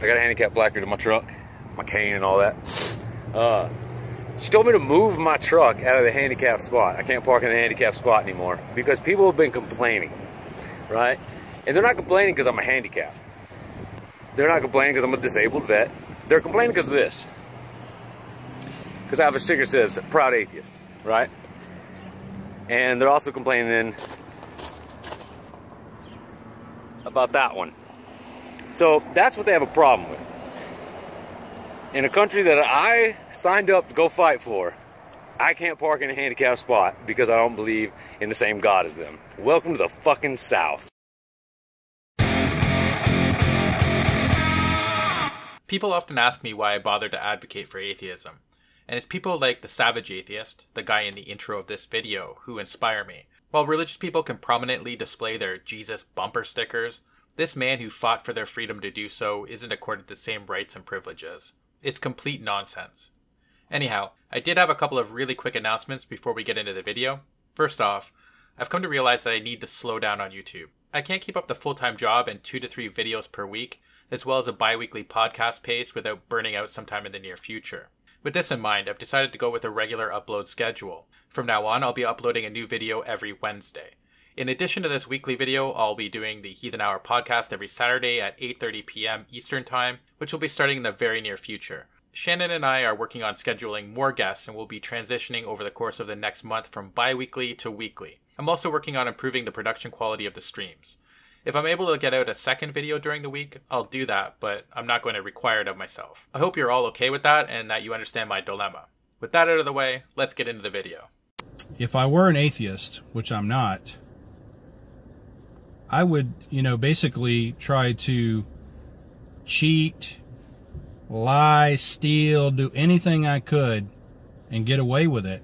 I got a handicap placard in my truck, my cane and all that. She told me to move my truck out of the handicap spot. I can't park in the handicap spot anymore because people have been complaining, right? And they're not complaining because I'm a handicap. They're not complaining because I'm a disabled vet. They're complaining because of this. Because I have a sticker that says Proud Atheist, right? And they're also complaining about that one. So that's what they have a problem with. In a country that I signed up to go fight for, I can't park in a handicapped spot because I don't believe in the same God as them. Welcome to the fucking South. People often ask me why I bother to advocate for atheism. And it's people like the Savage Atheist, the guy in the intro of this video, who inspire me. While religious people can prominently display their Jesus bumper stickers, this man who fought for their freedom to do so isn't accorded the same rights and privileges. It's complete nonsense. Anyhow, I did have a couple of really quick announcements before we get into the video. First off, I've come to realize that I need to slow down on YouTube. I can't keep up the full-time job and 2 to 3 videos per week, as well as a bi-weekly podcast pace without burning out sometime in the near future. With this in mind, I've decided to go with a regular upload schedule. From now on, I'll be uploading a new video every Wednesday. In addition to this weekly video, I'll be doing the Heathen Hour podcast every Saturday at 8:30 p.m. Eastern Time, which will be starting in the very near future. Shannon and I are working on scheduling more guests and will be transitioning over the course of the next month from bi-weekly to weekly. I'm also working on improving the production quality of the streams. If I'm able to get out a second video during the week, I'll do that, but I'm not going to require it of myself. I hope you're all okay with that and that you understand my dilemma. With that out of the way, let's get into the video. If I were an atheist, which I'm not, I would, you know, basically try to cheat, lie, steal, do anything I could and get away with it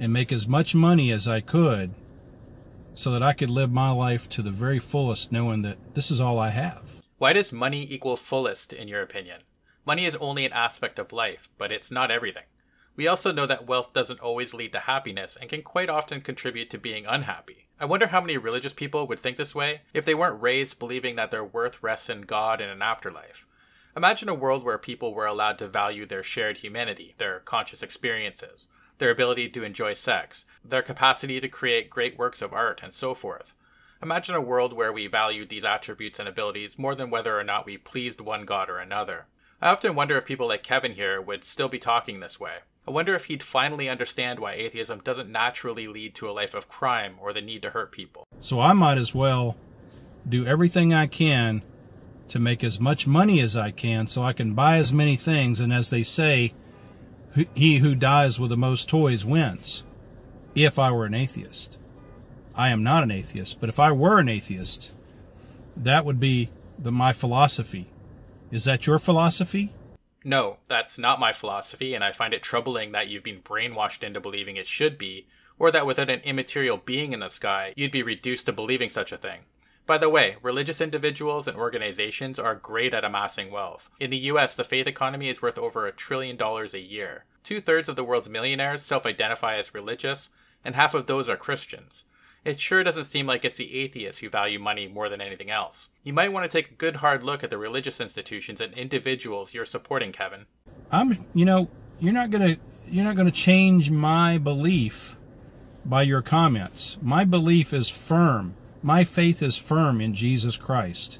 and make as much money as I could, so that I could live my life to the very fullest, knowing that this is all I have. Why does money equal fullest, in your opinion? Money is only an aspect of life, but it's not everything. We also know that wealth doesn't always lead to happiness and can quite often contribute to being unhappy. I wonder how many religious people would think this way if they weren't raised believing that their worth rests in God and an afterlife. Imagine a world where people were allowed to value their shared humanity, their conscious experiences, their ability to enjoy sex, their capacity to create great works of art, and so forth. Imagine a world where we valued these attributes and abilities more than whether or not we pleased one God or another. I often wonder if people like Kevin here would still be talking this way. I wonder if he'd finally understand why atheism doesn't naturally lead to a life of crime or the need to hurt people. So I might as well do everything I can to make as much money as I can so I can buy as many things, and as they say, he who dies with the most toys wins. If I were an atheist. I am not an atheist, but if I were an atheist, that would be my philosophy. Is that your philosophy? No, that's not my philosophy, and I find it troubling that you've been brainwashed into believing it should be, or that without an immaterial being in the sky, you'd be reduced to believing such a thing. By the way, religious individuals and organizations are great at amassing wealth. In the US, the faith economy is worth over $1 trillion a year. 2/3 of the world's millionaires self-identify as religious, and half of those are Christians. It sure doesn't seem like it's the atheists who value money more than anything else. You might want to take a good hard look at the religious institutions and individuals you're supporting, Kevin. You're not gonna change my belief by your comments. My belief is firm. My faith is firm in Jesus Christ.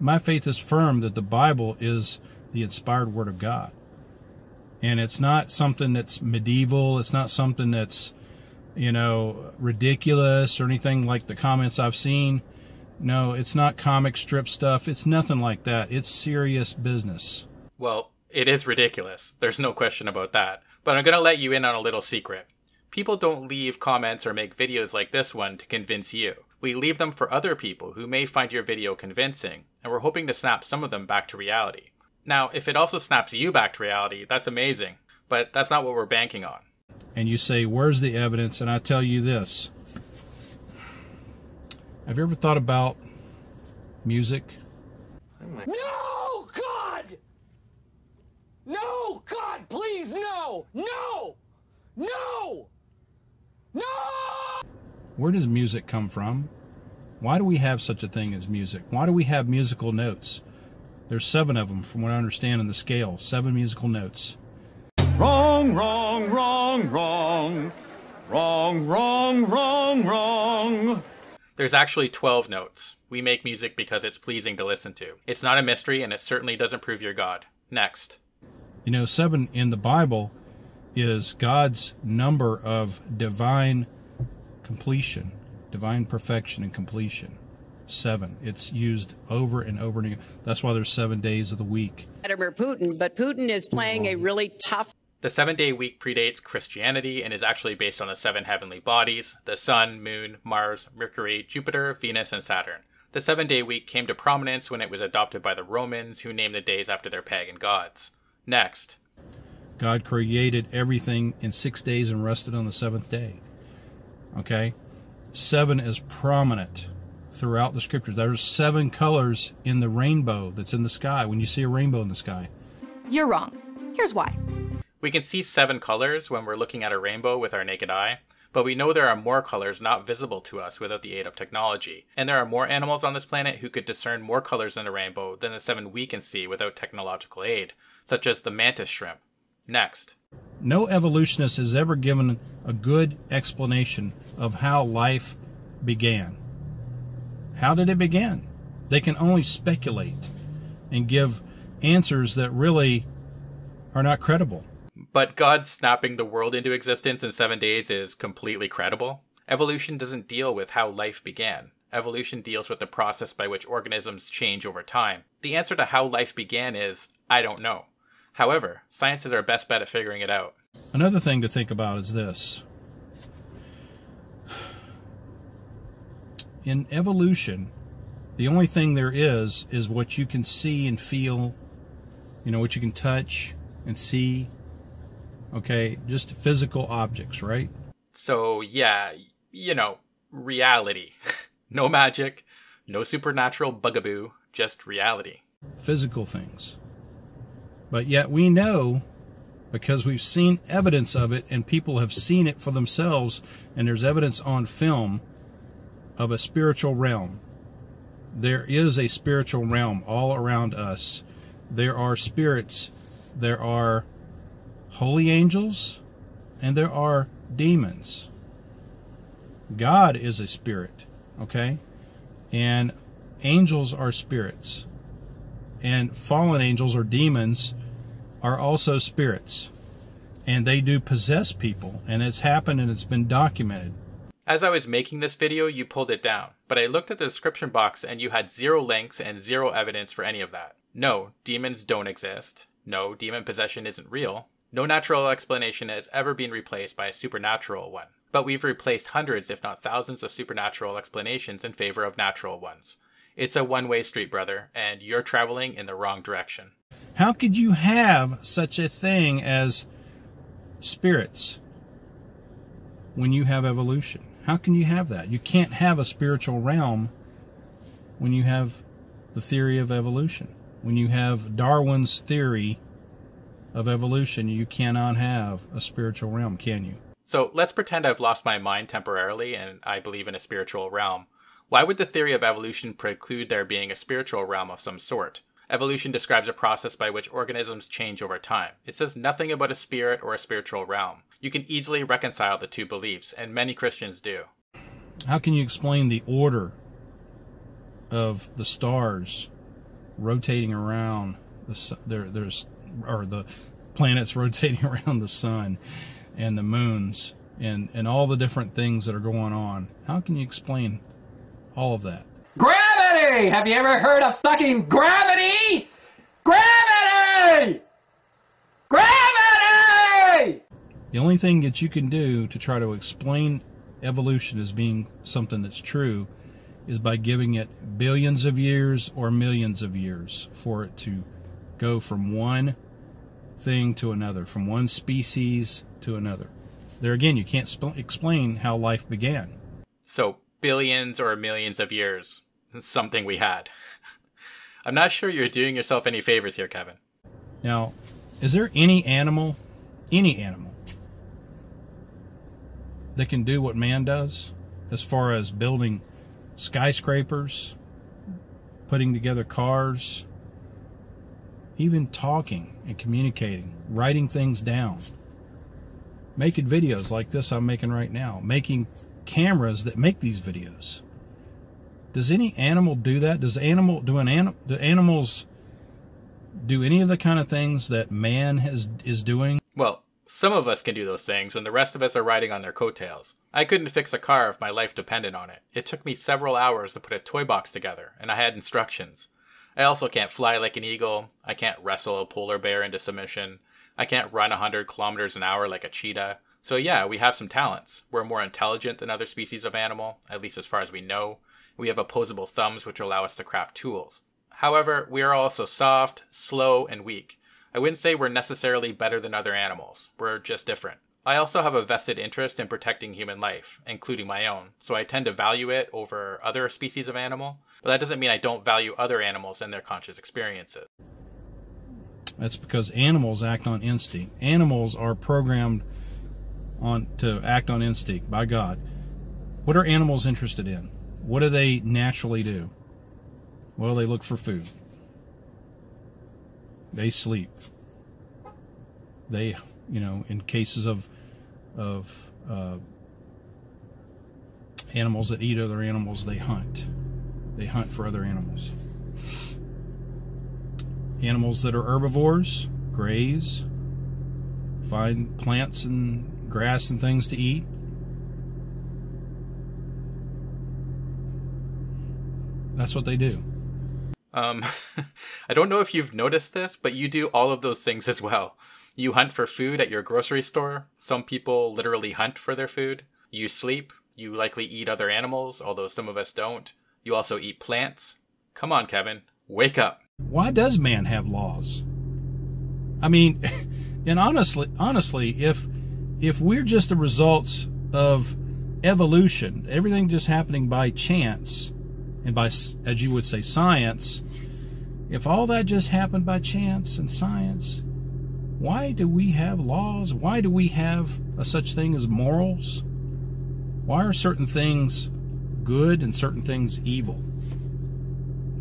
My faith is firm that the Bible is the inspired Word of God. And it's not something that's medieval. It's not something that's, you know, ridiculous or anything like the comments I've seen. No, it's not comic strip stuff. It's nothing like that. It's serious business. Well, it is ridiculous. There's no question about that. But I'm going to let you in on a little secret. People don't leave comments or make videos like this one to convince you. We leave them for other people who may find your video convincing, and we're hoping to snap some of them back to reality. Now, if it also snaps you back to reality, that's amazing, but that's not what we're banking on. And you say, where's the evidence? And I tell you this. Have you ever thought about music? No, God! No, God, please, no! No! No! No! Where does music come from? Why do we have such a thing as music? Why do we have musical notes? There's 7 of them, from what I understand, in the scale. 7 musical notes. Wrong, wrong, wrong, wrong. Wrong, wrong, wrong, wrong. There's actually 12 notes. We make music because it's pleasing to listen to. It's not a mystery, and it certainly doesn't prove your God. Next. You know, 7 in the Bible is God's number of divine completion, divine perfection and completion. 7. It's used over and over again. That's why there's 7 days of the week. Vladimir Putin, but Putin is playing a really tough... The 7-day week predates Christianity and is actually based on the 7 heavenly bodies, the Sun, Moon, Mars, Mercury, Jupiter, Venus, and Saturn. The 7-day week came to prominence when it was adopted by the Romans, who named the days after their pagan gods. Next. God created everything in 6 days and rested on the 7th day. Okay? 7 is prominent throughout the scriptures. There's 7 colors in the rainbow that's in the sky, when you see a rainbow in the sky. You're wrong. Here's why. We can see 7 colors when we're looking at a rainbow with our naked eye, but we know there are more colors not visible to us without the aid of technology. And there are more animals on this planet who could discern more colors in the rainbow than the 7 we can see without technological aid, such as the mantis shrimp. Next. No evolutionist has ever given a good explanation of how life began. How did it begin? They can only speculate and give answers that really are not credible. But God snapping the world into existence in 7 days is completely credible. Evolution doesn't deal with how life began. Evolution deals with the process by which organisms change over time. The answer to how life began is, I don't know. However, science is our best bet at figuring it out. Another thing to think about is this. In evolution, the only thing there is what you can see and feel, you know, what you can touch and see, okay, just physical objects, right? So, yeah, you know, reality. No magic, no supernatural bugaboo, just reality. Physical things. But yet we know, because we've seen evidence of it, and people have seen it for themselves, and there's evidence on film of a spiritual realm. There is a spiritual realm all around us. There are spirits, there are holy angels, and there are demons. God is a spirit, okay? And angels are spirits. And fallen angels or demons are also spirits. And they do possess people, and it's happened and it's been documented. As I was making this video, you pulled it down, but I looked at the description box and you had 0 links and 0 evidence for any of that. No, demons don't exist. No, demon possession isn't real. No natural explanation has ever been replaced by a supernatural one. But we've replaced hundreds, if not thousands, of supernatural explanations in favor of natural ones. It's a one-way street, brother, and you're traveling in the wrong direction. How could you have such a thing as spirits when you have evolution? How can you have that? You can't have a spiritual realm when you have the theory of evolution. When you have Darwin's theory of evolution, you cannot have a spiritual realm, can you? So let's pretend I've lost my mind temporarily and I believe in a spiritual realm. Why would the theory of evolution preclude there being a spiritual realm of some sort? Evolution describes a process by which organisms change over time. It says nothing about a spirit or a spiritual realm. You can easily reconcile the two beliefs, and many Christians do. How can you explain the order of the stars rotating around the sun, or the planets rotating around the sun and the moons and all the different things that are going on? How can you explain all of that? Gravity! Have you ever heard of fucking gravity? Gravity! Gravity! The only thing that you can do to try to explain evolution as being something that's true is by giving it billions of years or millions of years for it to go from one thing to another, from one species to another. There again, you can't explain how life began. So, billions or millions of years. It's something we had. I'm not sure you're doing yourself any favors here, Kevin. Now, is there any animal, that can do what man does as far as building skyscrapers, putting together cars, even talking and communicating, writing things down, making videos like this I'm making right now, making cameras that make these videos. Does any animal do that? Do animals do any of the kind of things that man is doing? Well, some of us can do those things, and the rest of us are riding on their coattails. I couldn't fix a car if my life depended on it. It took me several hours to put a toy box together, and I had instructions. I also can't fly like an eagle. I can't wrestle a polar bear into submission. I can't run 100 kilometers an hour like a cheetah. So yeah, we have some talents. We're more intelligent than other species of animal, at least as far as we know. We have opposable thumbs which allow us to craft tools. However, we are also soft, slow, and weak. I wouldn't say we're necessarily better than other animals. We're just different. I also have a vested interest in protecting human life, including my own, so I tend to value it over other species of animal, but that doesn't mean I don't value other animals and their conscious experiences. That's because animals act on instinct. Animals are programmed to act on instinct by God. What are animals interested in? What do they naturally do? Well, they look for food. They sleep. They, you know, in cases of animals that eat other animals, they hunt. They hunt for other animals. Animals that are herbivores graze, find plants and grass and things to eat. That's what they do. I don't know if you've noticed this, but you do all of those things as well. You hunt for food at your grocery store. Some people literally hunt for their food. You sleep. You likely eat other animals, although some of us don't. You also eat plants. Come on, Kevin. Wake up. Why does man have laws? I mean, and honestly, if we're just the results of evolution, everything just happening by chance, and by, as you would say, science, if all that just happened by chance and science, why do we have laws? Why do we have such thing as morals? Why are certain things good and certain things evil?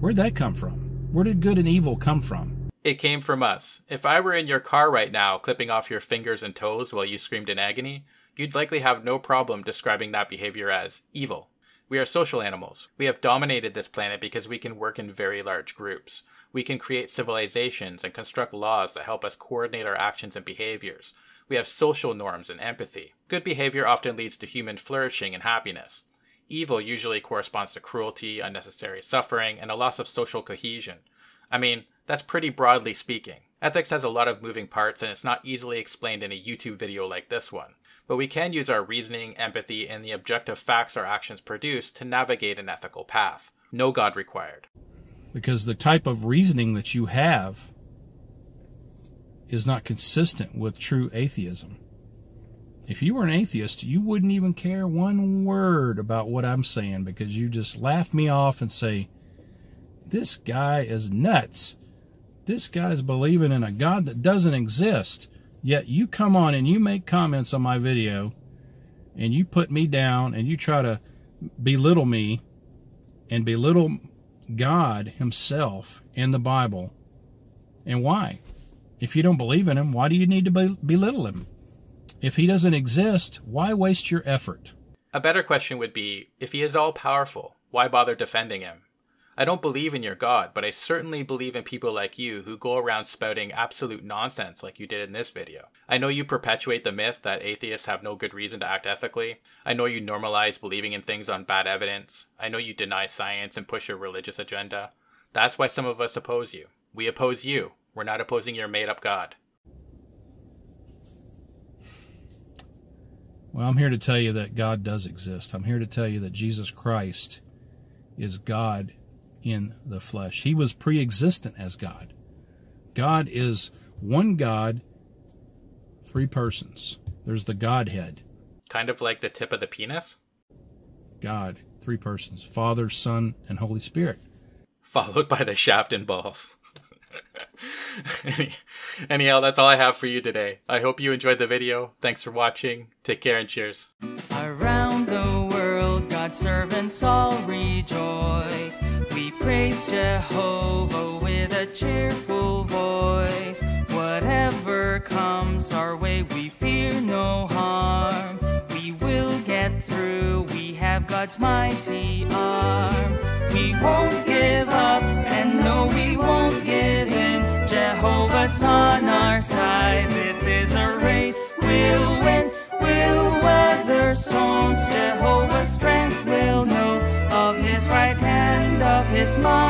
Where'd that come from? Where did good and evil come from? It came from us. If I were in your car right now, clipping off your fingers and toes while you screamed in agony, you'd likely have no problem describing that behavior as evil. We are social animals. We have dominated this planet because we can work in very large groups. We can create civilizations and construct laws that help us coordinate our actions and behaviors. We have social norms and empathy. Good behavior often leads to human flourishing and happiness. Evil usually corresponds to cruelty, unnecessary suffering, and a loss of social cohesion. I mean, that's pretty broadly speaking. Ethics has a lot of moving parts, and it's not easily explained in a YouTube video like this one. But we can use our reasoning, empathy, and the objective facts our actions produce to navigate an ethical path. No God required. Because the type of reasoning that you have is not consistent with true atheism. If you were an atheist, you wouldn't even care one word about what I'm saying, because you just laugh me off and say, this guy is nuts. This guy's believing in a God that doesn't exist, yet you come on and you make comments on my video and you put me down and you try to belittle me and belittle God himself in the Bible. And why? If you don't believe in him, why do you need to belittle him? If he doesn't exist, why waste your effort? A better question would be, if he is all-powerful, why bother defending him? I don't believe in your God, but I certainly believe in people like you who go around spouting absolute nonsense like you did in this video. I know you perpetuate the myth that atheists have no good reason to act ethically. I know you normalize believing in things on bad evidence. I know you deny science and push your religious agenda. That's why some of us oppose you. We oppose you. We're not opposing your made-up God. Well, I'm here to tell you that God does exist. I'm here to tell you that Jesus Christ is God in the flesh. He was pre-existent as God. God is one God, three persons. There's the Godhead. Kind of like the tip of the penis? God, three persons. Father, Son, and Holy Spirit. Followed by the shaft and balls. Anyhow, that's all I have for you today. I hope you enjoyed the video. Thanks for watching. Take care and cheers. Around the world, God's servants all rejoice. We Praise Jehovah with a cheerful voice. Whatever comes our way, we fear no harm. We will get through, we have God's mighty arm. We won't give up, and no, we won't give in. Jehovah's on our side, this is a race we'll win. We'll weather storms, Jehovah's strength will know. Of His right hand, of His might.